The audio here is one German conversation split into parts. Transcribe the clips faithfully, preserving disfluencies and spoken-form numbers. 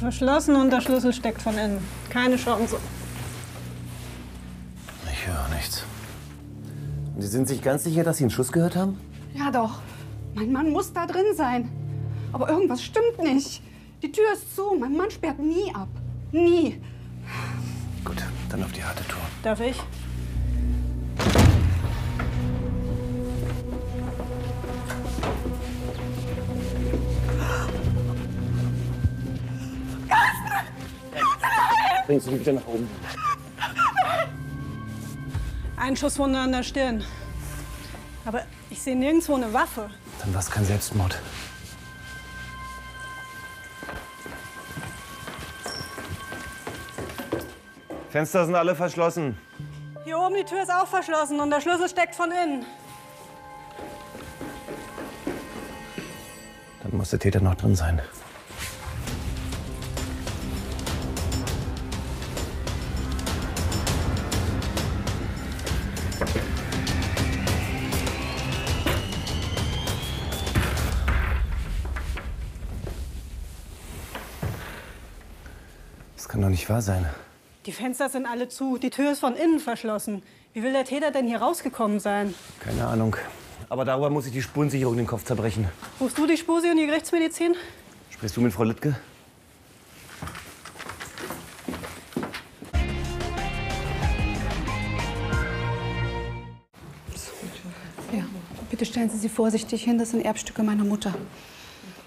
verschlossen und der Schlüssel steckt von innen. Keine Chance. Ich höre nichts. Und Sie sind sich ganz sicher, dass Sie einen Schuss gehört haben? Ja doch. Mein Mann muss da drin sein. Aber irgendwas stimmt nicht. Die Tür ist zu. Mein Mann sperrt nie ab. Nie. Gut, dann auf die harte Tour. Darf ich? Bringst du mich wieder nach oben? Ein Schusswunde an der Stirn. Aber ich sehe nirgendwo eine Waffe. Dann war es kein Selbstmord. Fenster sind alle verschlossen. Hier oben die Tür ist auch verschlossen und der Schlüssel steckt von innen. Dann muss der Täter noch drin sein. Das kann doch nicht wahr sein. Die Fenster sind alle zu, die Tür ist von innen verschlossen. Wie will der Täter denn hier rausgekommen sein? Keine Ahnung. Aber darüber muss ich die Spurensicherung den Kopf zerbrechen. Rufst du die Spusi und die Gerichtsmedizin? Sprichst du mit Frau Liedtke? Ja, bitte stellen Sie sie vorsichtig hin, das sind Erbstücke meiner Mutter.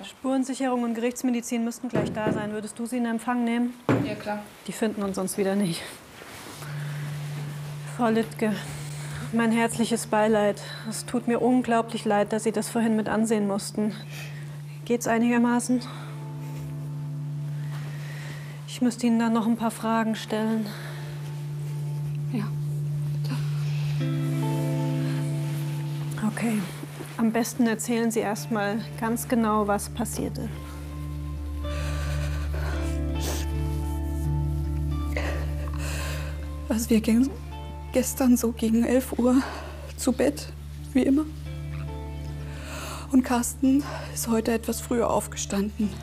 Spurensicherung und Gerichtsmedizin müssten gleich da sein. Würdest du sie in Empfang nehmen? Ja, klar. Die finden uns sonst wieder nicht. Frau Liedtke, mein herzliches Beileid. Es tut mir unglaublich leid, dass Sie das vorhin mit ansehen mussten. Geht's einigermaßen? Ich müsste Ihnen dann noch ein paar Fragen stellen. Ja, bitte. Okay. Am besten erzählen Sie erst mal ganz genau, was passierte. Also wir gingen gestern so gegen elf Uhr zu Bett, wie immer. Und Carsten ist heute etwas früher aufgestanden,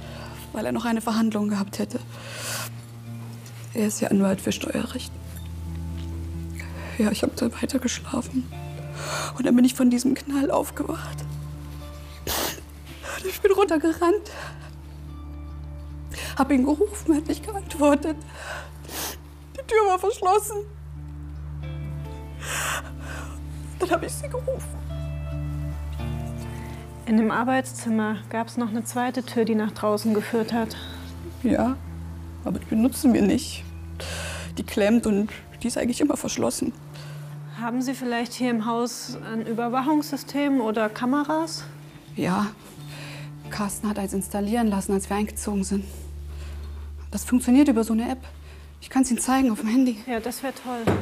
weil er noch eine Verhandlung gehabt hätte. Er ist ja Anwalt für Steuerrecht. Ja, ich habe da weiter geschlafen. Und dann bin ich von diesem Knall aufgewacht. Ich bin runtergerannt. Hab ihn gerufen, hat nicht geantwortet. Die Tür war verschlossen. Dann habe ich sie gerufen. In dem Arbeitszimmer gab es noch eine zweite Tür, die nach draußen geführt hat. Ja, aber die benutzen wir nicht. Die klemmt und die ist eigentlich immer verschlossen. Haben Sie vielleicht hier im Haus ein Überwachungssystem oder Kameras? Ja, Carsten hat eins installieren lassen, als wir eingezogen sind. Das funktioniert über so eine App. Ich kann es Ihnen zeigen auf dem Handy. Ja, das wäre toll.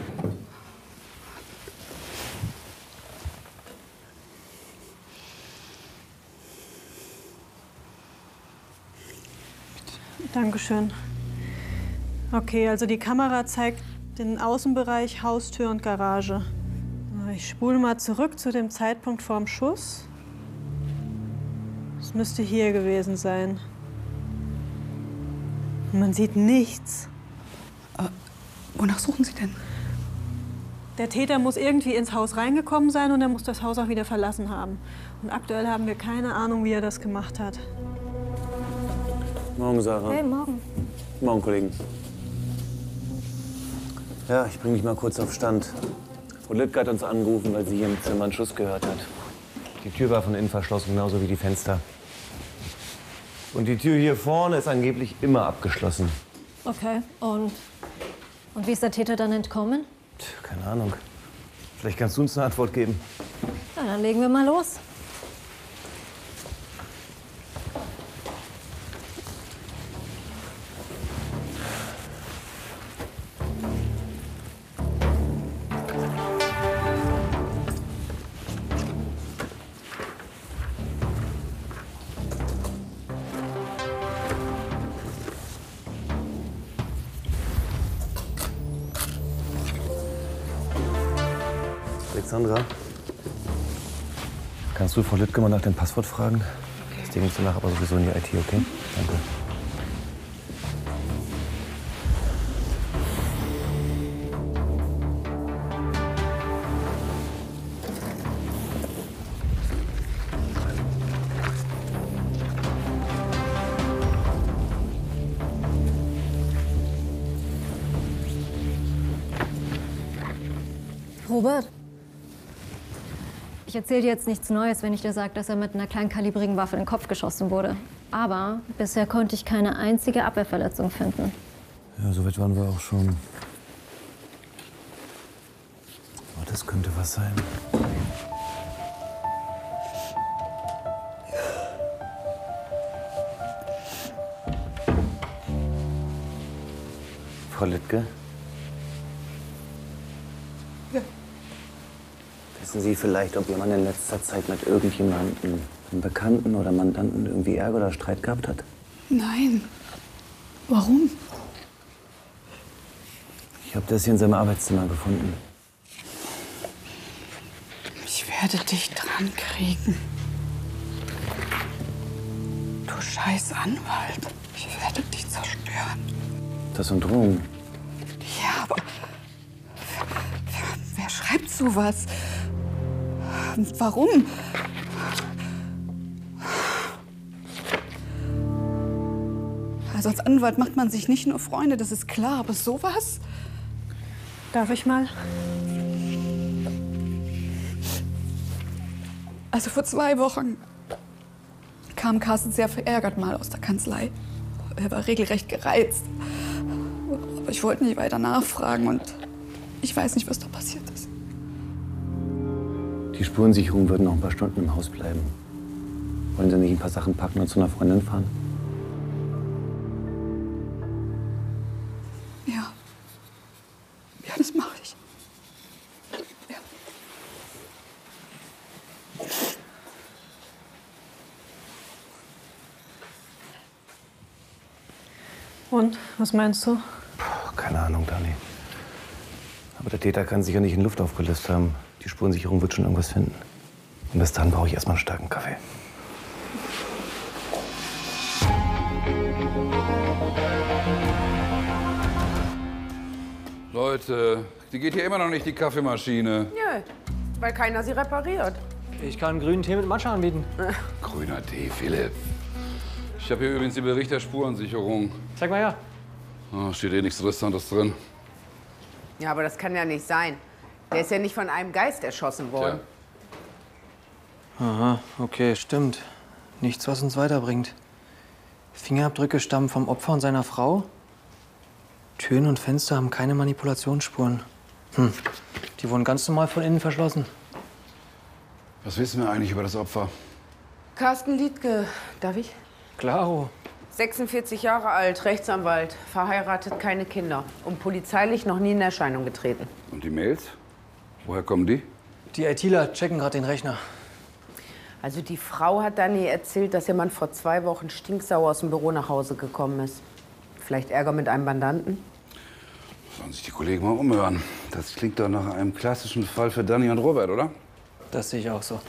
Dankeschön. Okay, also die Kamera zeigt den Außenbereich, Haustür und Garage. Ich spule mal zurück zu dem Zeitpunkt vorm Schuss. Es müsste hier gewesen sein. Man sieht nichts. Äh, wonach suchen Sie denn? Der Täter muss irgendwie ins Haus reingekommen sein und er muss das Haus auch wieder verlassen haben. Und aktuell haben wir keine Ahnung, wie er das gemacht hat. Morgen, Sarah. Hey, morgen. Morgen, Kollegen. Ja, ich bringe mich mal kurz auf Stand. Frau Liedtke hat uns angerufen, weil sie hier im Zimmer einen Schuss gehört hat. Die Tür war von innen verschlossen, genauso wie die Fenster. Und die Tür hier vorne ist angeblich immer abgeschlossen. Okay, und, und wie ist der Täter dann entkommen? Tch, keine Ahnung. Vielleicht kannst du uns eine Antwort geben. Na, dann legen wir mal los. Sandra, kannst du Frau Liedtke mal nach dem Passwort fragen? Okay. Das Ding ist danach aber sowieso in die I T, okay? Danke. Robert? Ich erzähle dir jetzt nichts Neues, wenn ich dir sage, dass er mit einer kleinkalibrigen Waffe in den Kopf geschossen wurde. Aber bisher konnte ich keine einzige Abwehrverletzung finden. Ja, so weit waren wir auch schon. Oh, das könnte was sein. Frau Liedtke? Ja. Wissen Sie vielleicht, ob jemand in letzter Zeit mit irgendjemandem, einem Bekannten oder Mandanten, irgendwie Ärger oder Streit gehabt hat? Nein. Warum? Ich habe das hier in seinem Arbeitszimmer gefunden. Ich werde dich dran kriegen. Du scheiß Anwalt. Ich werde dich zerstören. Das sind Drohungen. Ja, aber wer, wer schreibt sowas? Warum? Also als Anwalt macht man sich nicht nur Freunde, das ist klar, aber sowas? Darf ich mal? Also vor zwei Wochen kam Carsten sehr verärgert mal aus der Kanzlei. Er war regelrecht gereizt. Ich wollte nicht weiter nachfragen und ich weiß nicht, was da passiert ist. Die Spurensicherung wird noch ein paar Stunden im Haus bleiben. Wollen Sie nicht ein paar Sachen packen und zu einer Freundin fahren? Ja. Ja, das mache ich. Ja. Und, was meinst du? Keine Ahnung, Dani. Aber der Täter kann sich ja nicht in Luft aufgelöst haben. Die Spurensicherung wird schon irgendwas finden. Und bis dann brauche ich erstmal einen starken Kaffee. Leute, die geht hier immer noch nicht, die Kaffeemaschine. Nö, weil keiner sie repariert. Ich kann grünen Tee mit Matcha anbieten. Grüner Tee, Philipp. Ich habe hier übrigens den Bericht der Spurensicherung. Zeig mal her. Oh, steht eh nichts Interessantes drin. Ja, aber das kann ja nicht sein. Der ist ja nicht von einem Geist erschossen worden. Tja. Aha, okay, stimmt. Nichts, was uns weiterbringt. Fingerabdrücke stammen vom Opfer und seiner Frau. Türen und Fenster haben keine Manipulationsspuren. Hm, die wurden ganz normal von innen verschlossen. Was wissen wir eigentlich über das Opfer? Carsten Liedtke, darf ich? Klaro. sechsundvierzig Jahre alt, Rechtsanwalt, verheiratet, keine Kinder und polizeilich noch nie in Erscheinung getreten. Und die Mails? Woher kommen die? Die ITler checken gerade den Rechner. Also die Frau hat Dani erzählt, dass jemand vor zwei Wochen stinksauer aus dem Büro nach Hause gekommen ist. Vielleicht Ärger mit einem Mandanten? Sollen sich die Kollegen mal umhören. Das klingt doch nach einem klassischen Fall für Dani und Robert, oder? Das sehe ich auch so.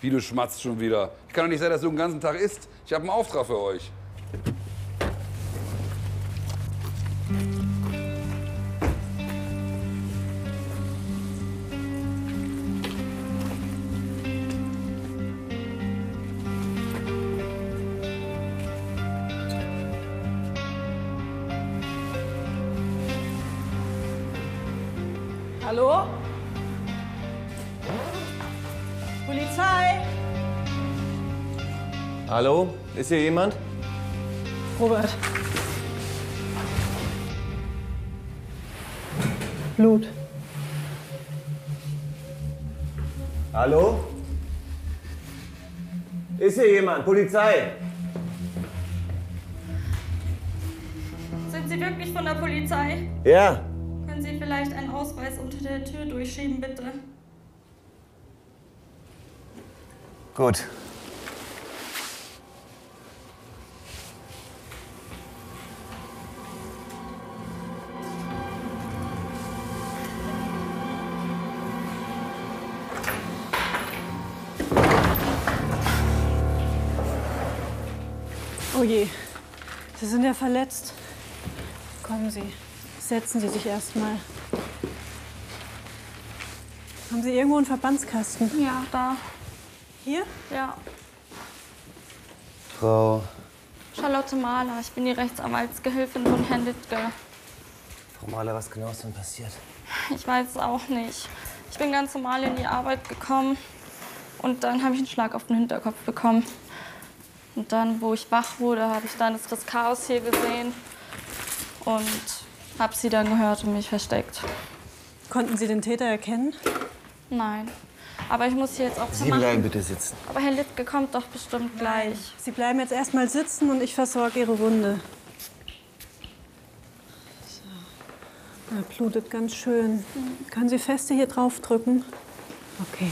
Wie, du schmatzt schon wieder. Ich kann doch nicht sein, dass du den ganzen Tag isst. Ich habe einen Auftrag für euch. Hallo? Polizei! Hallo? Ist hier jemand? Robert. Blut. Hallo? Ist hier jemand? Polizei! Sind Sie wirklich von der Polizei? Ja. Können Sie vielleicht einen Ausweis unter der Tür durchschieben, bitte? Gut. Oh je, Sie sind ja verletzt. Kommen Sie, setzen Sie sich erstmal. Haben Sie irgendwo einen Verbandskasten? Ja, da. Hier? Ja. Frau Charlotte Mahler, ich bin die Rechtsanwaltsgehilfin von Herrn Liedtke. Frau Mahler, was genau ist denn passiert? Ich weiß es auch nicht. Ich bin ganz normal in die Arbeit gekommen und dann habe ich einen Schlag auf den Hinterkopf bekommen. Und dann, wo ich wach wurde, habe ich dann das Chaos hier gesehen und habe sie dann gehört und mich versteckt. Konnten Sie den Täter erkennen? Nein. Aber ich muss hier jetzt auch machen. Sie bleiben bitte sitzen. Aber Herr Liedtke kommt doch bestimmt gleich. Sie bleiben jetzt erstmal sitzen und ich versorge Ihre Wunde. So. Na, blutet ganz schön. Mhm. Können Sie feste hier drauf drücken? Okay.